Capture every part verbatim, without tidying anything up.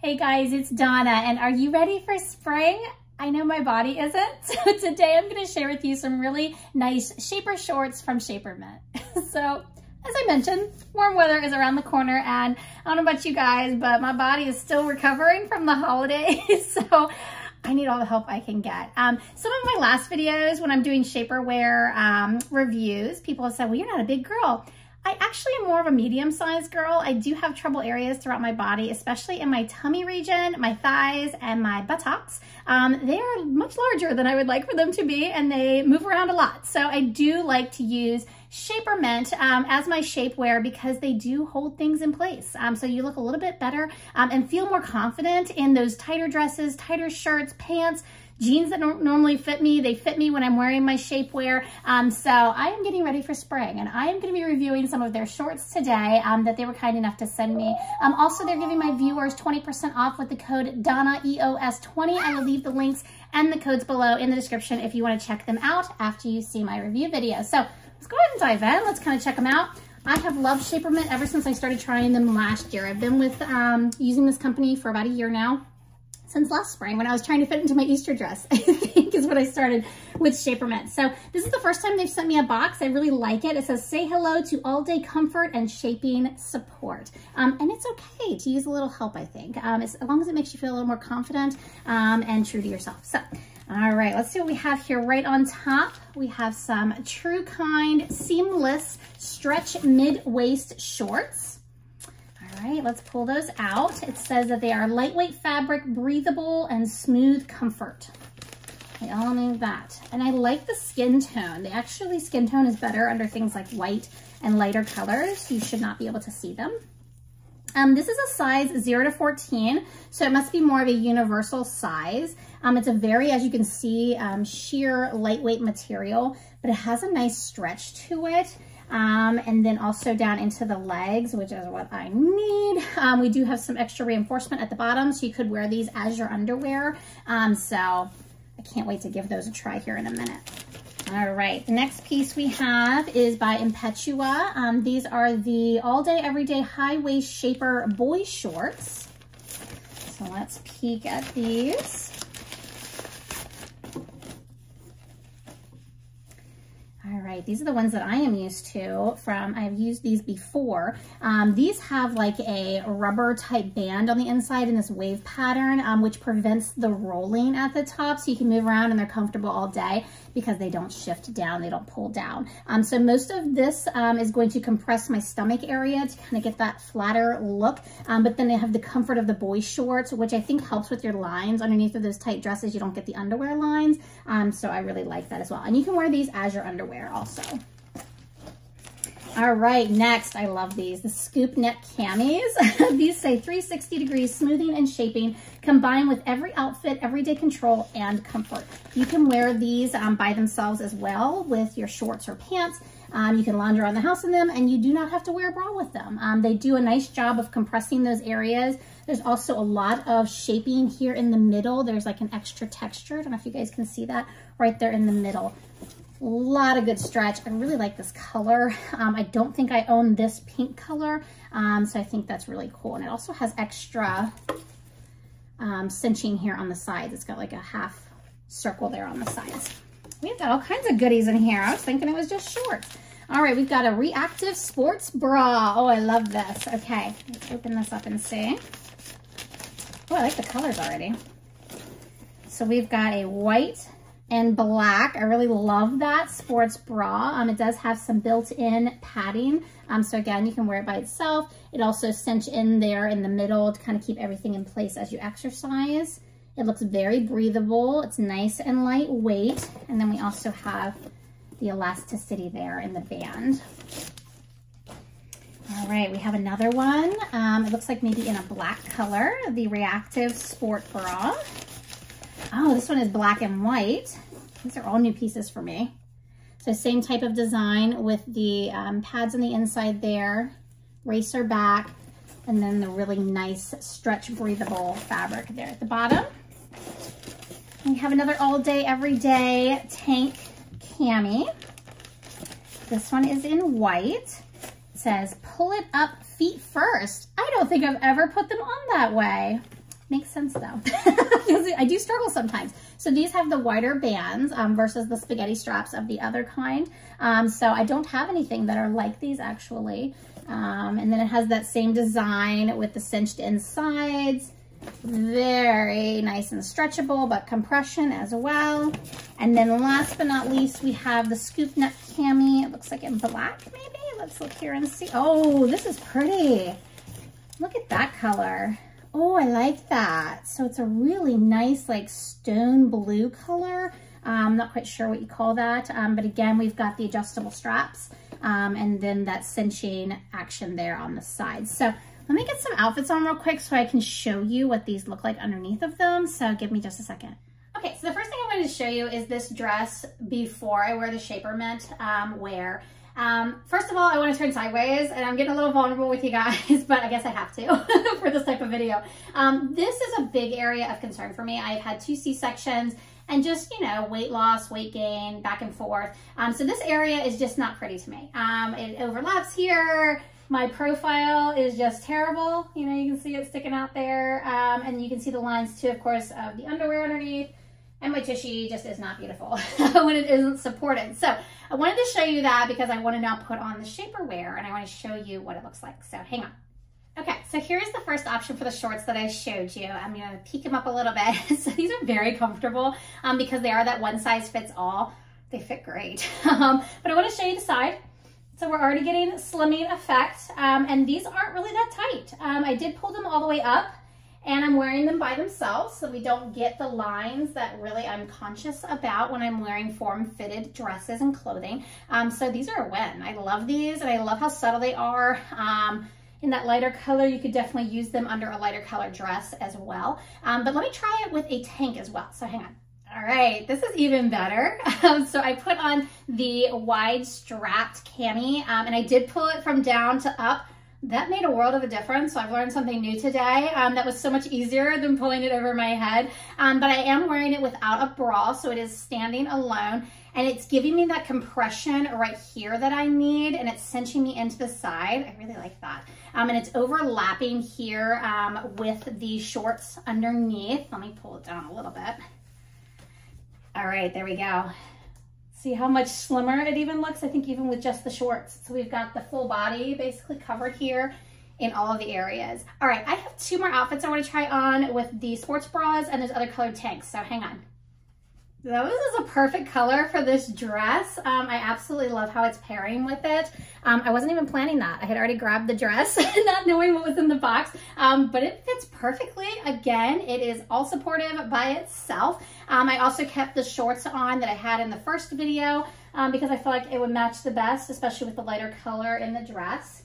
Hey guys, it's Donna, and are you ready for spring? I know my body isn't, so today I'm going to share with you some really nice shaper shorts from Shaper Mint. So as I mentioned, warm weather is around the corner, and I don't know about you guys, but my body is still recovering from the holidays, so I need all the help I can get. Um, some of my last videos when I'm doing shaperwear um, reviews, people have said, well, you're not a big girl. I actually am more of a medium-sized girl. I do have trouble areas throughout my body, especially in my tummy region, my thighs, and my buttocks. Um, they are much larger than I would like for them to be, and they move around a lot. So I do like to use Shaper Mint um, as my shapewear because they do hold things in place. Um, so you look a little bit better um, and feel more confident in those tighter dresses, tighter shirts, pants, jeans that don't normally fit me. They fit me when I'm wearing my shapewear. Um, so I am getting ready for spring, and I am going to be reviewing some of their shorts today um, that they were kind enough to send me. Um, also, they're giving my viewers twenty percent off with the code Donna E O S twenty. I will leave the links and the codes below in the description if you want to check them out after you see my review video. So let's go ahead and dive in. Let's kind of check them out. I have loved Shaper Mint ever since I started trying them last year. I've been with um, using this company for about a year now. Since last spring when I was trying to fit into my Easter dress, I think is what I started with Shaper Mint. So this is the first time they've sent me a box. I really like it. It says, say hello to all day comfort and shaping support. Um, and it's okay to use a little help, I think, um, as long as it makes you feel a little more confident um, and true to yourself. So, all right, let's see what we have here. Right on top, we have some TrueKind seamless stretch mid-waist shorts. All right, let's pull those out. It says that they are lightweight fabric, breathable, and smooth comfort. They all need that. And I like the skin tone. They actually, skin tone is better under things like white and lighter colors. You should not be able to see them. Um, this is a size zero to fourteen, so it must be more of a universal size. Um, it's a very, as you can see, um, sheer lightweight material, but it has a nice stretch to it. Um, and then also down into the legs, which is what I need. Um, we do have some extra reinforcement at the bottom, so you could wear these as your underwear. Um, so I can't wait to give those a try here in a minute. All right, the next piece we have is by Impetua. Um, these are the all day, everyday high waist shaper boy shorts. So let's peek at these. All right, these are the ones that I am used to from, I've used these before. Um, these have like a rubber type band on the inside in this wave pattern, um, which prevents the rolling at the top. So you can move around and they're comfortable all day because they don't shift down, they don't pull down. Um, so most of this um, is going to compress my stomach area to kind of get that flatter look. Um, but then they have the comfort of the boy shorts, which I think helps with your lines underneath of those tight dresses. You don't get the underwear lines. Um, so I really like that as well. And you can wear these as your underwear also. All right, next, I love these, the scoop neck camis. These say three sixty degrees smoothing and shaping combined with every outfit, everyday control and comfort. You can wear these um, by themselves as well with your shorts or pants. Um, you can launder around the house in them, and you do not have to wear a bra with them. Um, they do a nice job of compressing those areas. There's also a lot of shaping here in the middle. There's like an extra texture. I don't know if you guys can see that right there in the middle. A lot of good stretch. I really like this color. Um, I don't think I own this pink color, um, so I think that's really cool. And it also has extra um, cinching here on the sides. It's got like a half circle there on the sides. We've got all kinds of goodies in here. I was thinking it was just shorts. All right, we've got a reactive sports bra. Oh, I love this. Okay, let's open this up and see. Oh, I like the colors already. So we've got a white and black. I really love that sports bra. Um, it does have some built-in padding. Um, so again, you can wear it by itself. It also cinches in there in the middle to kind of keep everything in place as you exercise. It looks very breathable. It's nice and lightweight. And then we also have the elasticity there in the band. All right, we have another one. Um, it looks like maybe in a black color, the reactive sport bra. Oh, this one is black and white. These are all new pieces for me. So same type of design with the um, pads on the inside there, racer back, and then the really nice stretch breathable fabric there at the bottom. And we have another all day, everyday tank cami. This one is in white. It says, pull it up feet first. I don't think I've ever put them on that way. Makes sense though, because I do struggle sometimes. So these have the wider bands um, versus the spaghetti straps of the other kind. Um, so I don't have anything that are like these actually. Um, and then it has that same design with the cinched insides. Very nice and stretchable, but compression as well. And then last but not least, we have the scoop neck cami. It looks like in black maybe. Let's look here and see. Oh, this is pretty. Look at that color. Oh, I like that. So it's a really nice like stone blue color. I'm um, not quite sure what you call that. Um, but again, we've got the adjustable straps um, and then that cinching action there on the side. So let me get some outfits on real quick so I can show you what these look like underneath of them. So give me just a second. Okay, so the first thing I wanted to show you is this dress before I wear the Shaper Mint um, wear. Um, first of all, I want to turn sideways, and I'm getting a little vulnerable with you guys, but I guess I have to for this type of video. Um, this is a big area of concern for me. I've had two C-sections and just, you know, weight loss, weight gain, back and forth. Um, so this area is just not pretty to me. Um, it overlaps here. My profile is just terrible. You know, you can see it sticking out there, um, and you can see the lines too, of course, of the underwear underneath. And my tushy just is not beautiful when it isn't supported. So I wanted to show you that because I want to now put on the shaper wear and I want to show you what it looks like. So hang on. Okay, so here's the first option for the shorts that I showed you. I'm gonna peek them up a little bit. So these are very comfortable um, because they are that one size fits all. They fit great. Um, but I want to show you the side. So we're already getting slimming effect. Um, and these aren't really that tight. Um, I did pull them all the way up. And I'm wearing them by themselves so we don't get the lines that really I'm conscious about when I'm wearing form-fitted dresses and clothing. Um, so these are a win. I love these and I love how subtle they are. Um, in that lighter color, you could definitely use them under a lighter color dress as well. Um, but let me try it with a tank as well. So hang on. All right, this is even better. Um, so I put on the wide strapped cami um, and I did pull it from down to up. That made a world of a difference. So I've learned something new today. Um, that was so much easier than pulling it over my head. Um, but I am wearing it without a bra. So it is standing alone and it's giving me that compression right here that I need. And it's cinching me into the side. I really like that. Um, and it's overlapping here um, with the shorts underneath. Let me pull it down a little bit. All right, there we go. See how much slimmer it even looks, I think even with just the shorts. So we've got the full body basically covered here in all of the areas. All right, I have two more outfits I want to try on with the sports bras and there's other colored tanks, so hang on. This is a perfect color for this dress. Um, I absolutely love how it's pairing with it. Um, I wasn't even planning that. I had already grabbed the dress, not knowing what was in the box, um, but it fits perfectly. Again, it is all supportive by itself. Um, I also kept the shorts on that I had in the first video um, because I feel like it would match the best, especially with the lighter color in the dress.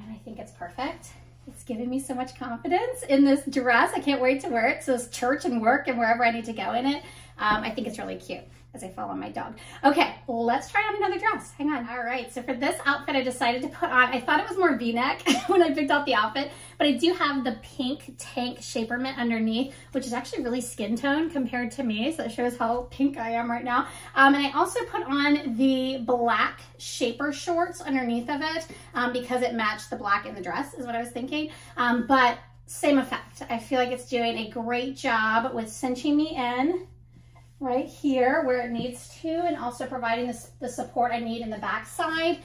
And I think it's perfect. It's giving me so much confidence in this dress. I can't wait to wear it. So it's church and work and wherever I need to go in it. Um, I think it's really cute as I follow my dog. Okay, let's try on another dress. Hang on. All right. So for this outfit, I decided to put on, I thought it was more V-neck when I picked out the outfit, but I do have the pink tank shaper mint underneath, which is actually really skin tone compared to me. So it shows how pink I am right now. Um, and I also put on the black shaper shorts underneath of it um, because it matched the black in the dress is what I was thinking. Um, but same effect. I feel like it's doing a great job with cinching me in right here where it needs to and also providing the, the support I need in the back side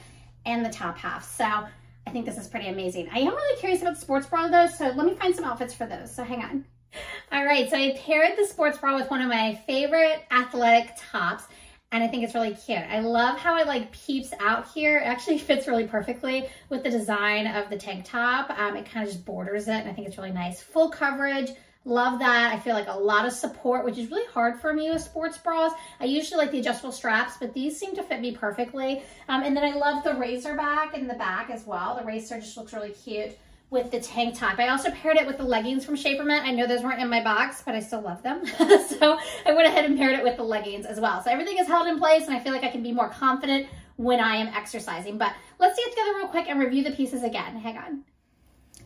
and the top half. So I think this is pretty amazing. I am really curious about the sports bra though, so let me find some outfits for those. So hang on. All right, so I paired the sports bra with one of my favorite athletic tops and I think it's really cute. I love how it like peeps out here. It actually fits really perfectly with the design of the tank top. Um, it kind of just borders it and I think it's really nice. Full coverage. Love that. I feel like a lot of support, which is really hard for me with sports bras. I usually like the adjustable straps, but these seem to fit me perfectly. Um, and then I love the racer back in the back as well. The racer just looks really cute with the tank top. I also paired it with the leggings from Shaper Mint. I know those weren't in my box, but I still love them. So I went ahead and paired it with the leggings as well. So everything is held in place and I feel like I can be more confident when I am exercising. But let's get together real quick and review the pieces again. Hang on.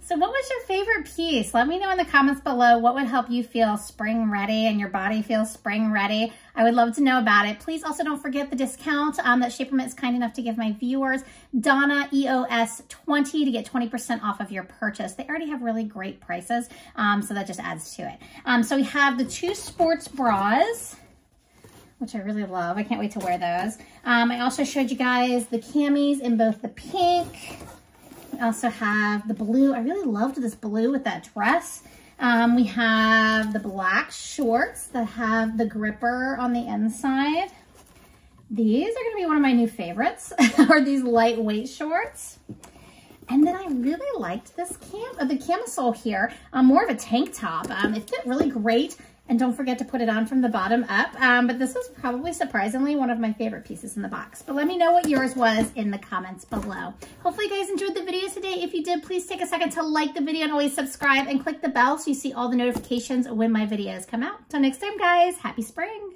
So what was your favorite piece? Let me know in the comments below what would help you feel spring ready and your body feels spring ready. I would love to know about it. Please also don't forget the discount um, that Shapermint is kind enough to give my viewers, Donna E O S twenty, to get twenty percent off of your purchase. They already have really great prices, um, so that just adds to it. Um, so we have the two sports bras, which I really love. I can't wait to wear those. Um, I also showed you guys the camis in both the pink. We also have the blue. I really loved this blue with that dress. Um, we have the black shorts that have the gripper on the inside. These are going to be one of my new favorites, are these lightweight shorts. And then I really liked this cam uh, the camisole here, um, more of a tank top. Um, it fit really great. And don't forget to put it on from the bottom up. Um, but this is probably surprisingly one of my favorite pieces in the box. But let me know what yours was in the comments below. Hopefully you guys enjoyed the video today. If you did, please take a second to like the video and always subscribe and click the bell so you see all the notifications when my videos come out. Till next time, guys, happy spring.